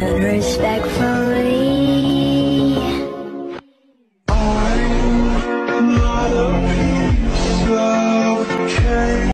Respectfully.